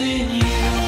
in you.